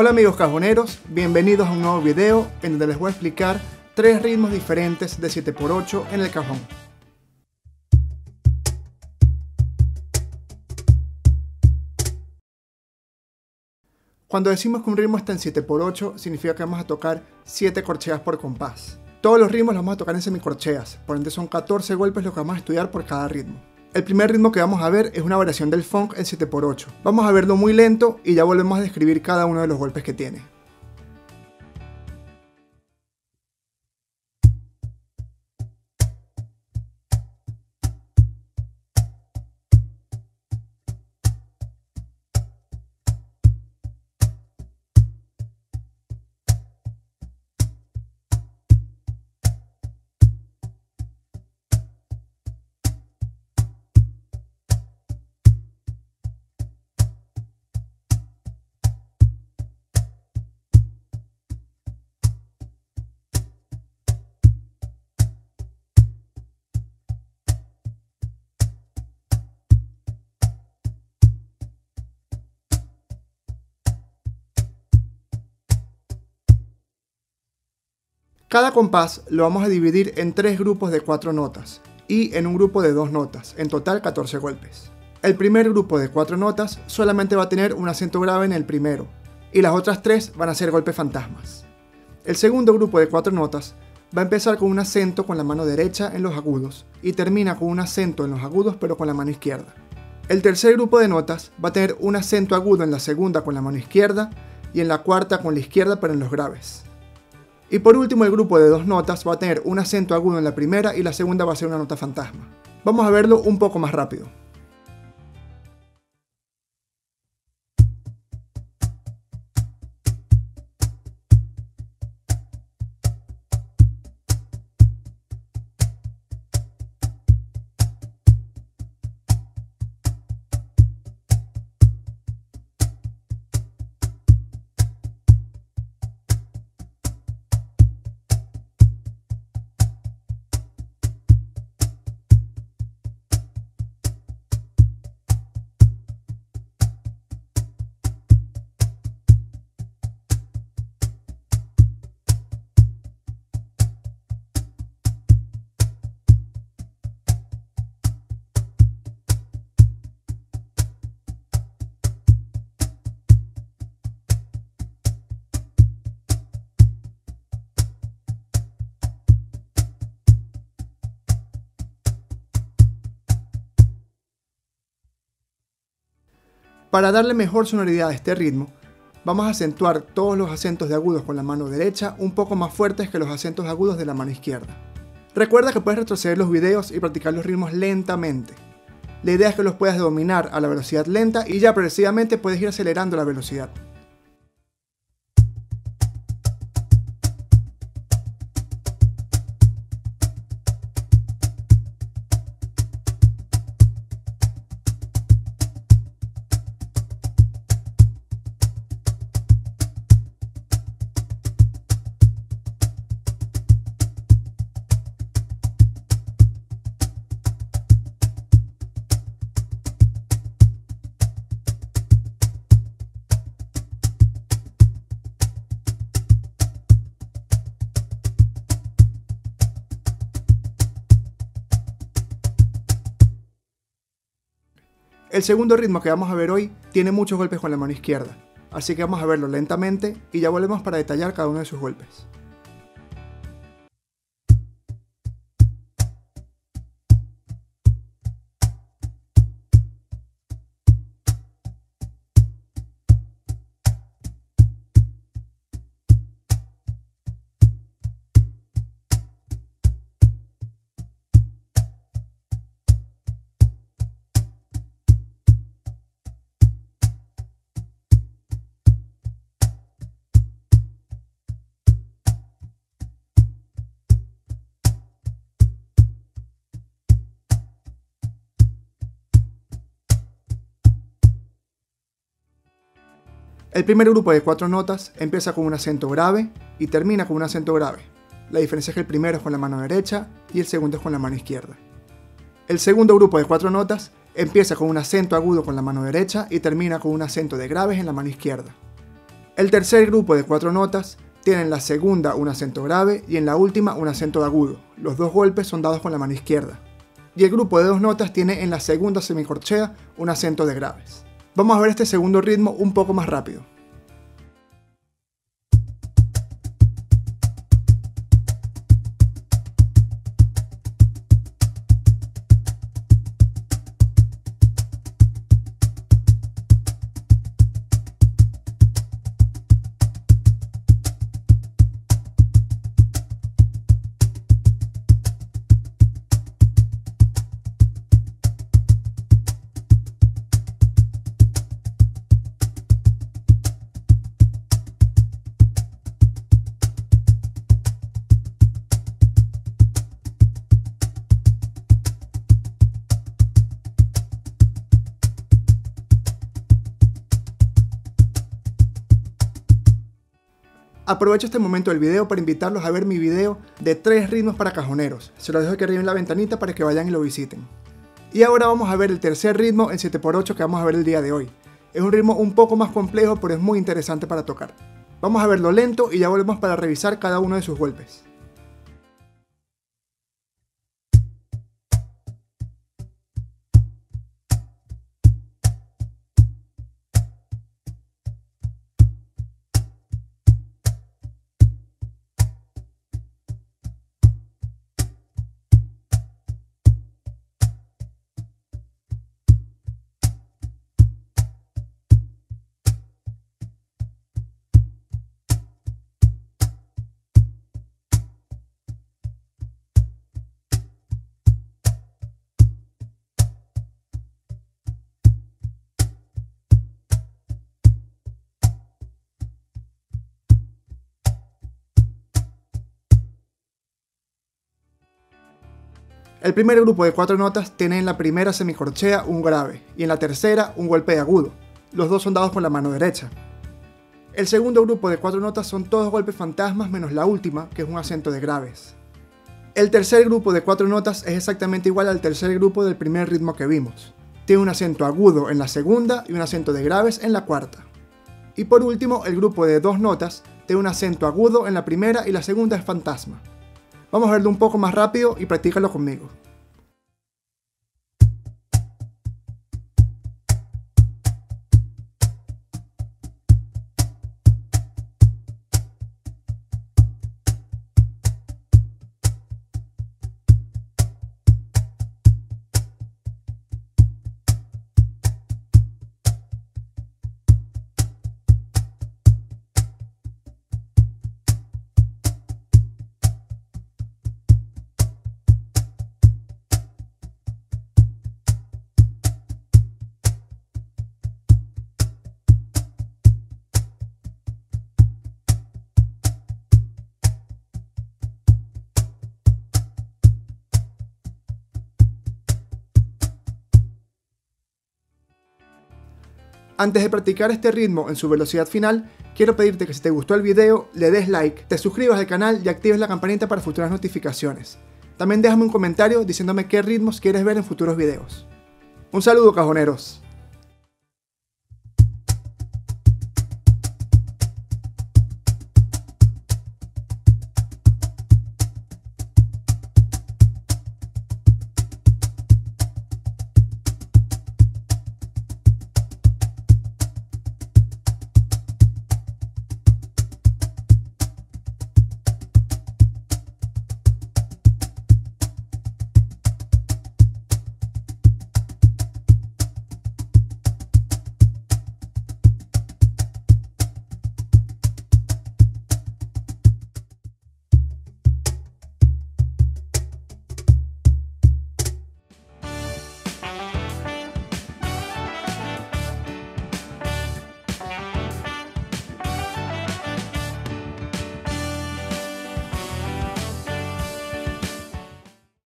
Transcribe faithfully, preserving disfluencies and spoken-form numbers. Hola amigos cajoneros, bienvenidos a un nuevo video en donde les voy a explicar tres ritmos diferentes de siete por ocho en el cajón. Cuando decimos que un ritmo está en siete por ocho, significa que vamos a tocar siete corcheas por compás. Todos los ritmos los vamos a tocar en semicorcheas, por ende son catorce golpes los que vamos a estudiar por cada ritmo. El primer ritmo que vamos a ver es una variación del funk en siete por ocho. Vamos a verlo muy lento y ya volvemos a describir cada uno de los golpes que tiene. Cada compás lo vamos a dividir en tres grupos de cuatro notas y en un grupo de dos notas, en total catorce golpes. El primer grupo de cuatro notas solamente va a tener un acento grave en el primero y las otras tres van a ser golpes fantasmas. El segundo grupo de cuatro notas va a empezar con un acento con la mano derecha en los agudos y termina con un acento en los agudos pero con la mano izquierda. El tercer grupo de notas va a tener un acento agudo en la segunda con la mano izquierda y en la cuarta con la izquierda pero en los graves. Y por último, el grupo de dos notas va a tener un acento agudo en la primera y la segunda va a ser una nota fantasma. Vamos a verlo un poco más rápido. Para darle mejor sonoridad a este ritmo, vamos a acentuar todos los acentos de agudos con la mano derecha un poco más fuertes que los acentos agudos de la mano izquierda. Recuerda que puedes retroceder los videos y practicar los ritmos lentamente. La idea es que los puedas dominar a la velocidad lenta y ya progresivamente puedes ir acelerando la velocidad. El segundo ritmo que vamos a ver hoy tiene muchos golpes con la mano izquierda, así que vamos a verlo lentamente y ya volvemos para detallar cada uno de sus golpes. El primer grupo de cuatro notas empieza con un acento grave y termina con un acento grave. La diferencia es que el primero es con la mano derecha y el segundo es con la mano izquierda. El segundo grupo de cuatro notas empieza con un acento agudo con la mano derecha y termina con un acento de graves en la mano izquierda. El tercer grupo de cuatro notas tiene en la segunda un acento grave y en la última un acento agudo. Los dos golpes son dados con la mano izquierda. Y el grupo de dos notas tiene en la segunda semicorchea un acento de graves. Vamos a ver este segundo ritmo un poco más rápido. Aprovecho este momento del video para invitarlos a ver mi video de tres ritmos para cajoneros. Se los dejo aquí arriba en la ventanita para que vayan y lo visiten. Y ahora vamos a ver el tercer ritmo en siete por ocho que vamos a ver el día de hoy. Es un ritmo un poco más complejo, pero es muy interesante para tocar. Vamos a verlo lento y ya volvemos para revisar cada uno de sus golpes. El primer grupo de cuatro notas tiene en la primera semicorchea un grave y en la tercera un golpe de agudo. Los dos son dados con la mano derecha. El segundo grupo de cuatro notas son todos golpes fantasmas menos la última, que es un acento de graves. El tercer grupo de cuatro notas es exactamente igual al tercer grupo del primer ritmo que vimos. Tiene un acento agudo en la segunda y un acento de graves en la cuarta. Y por último, el grupo de dos notas tiene un acento agudo en la primera y la segunda es fantasma. Vamos a verlo un poco más rápido y practícalo conmigo. Antes de practicar este ritmo en su velocidad final, quiero pedirte que si te gustó el video, le des like, te suscribas al canal y actives la campanita para futuras notificaciones. También déjame un comentario diciéndome qué ritmos quieres ver en futuros videos. Un saludo, cajoneros.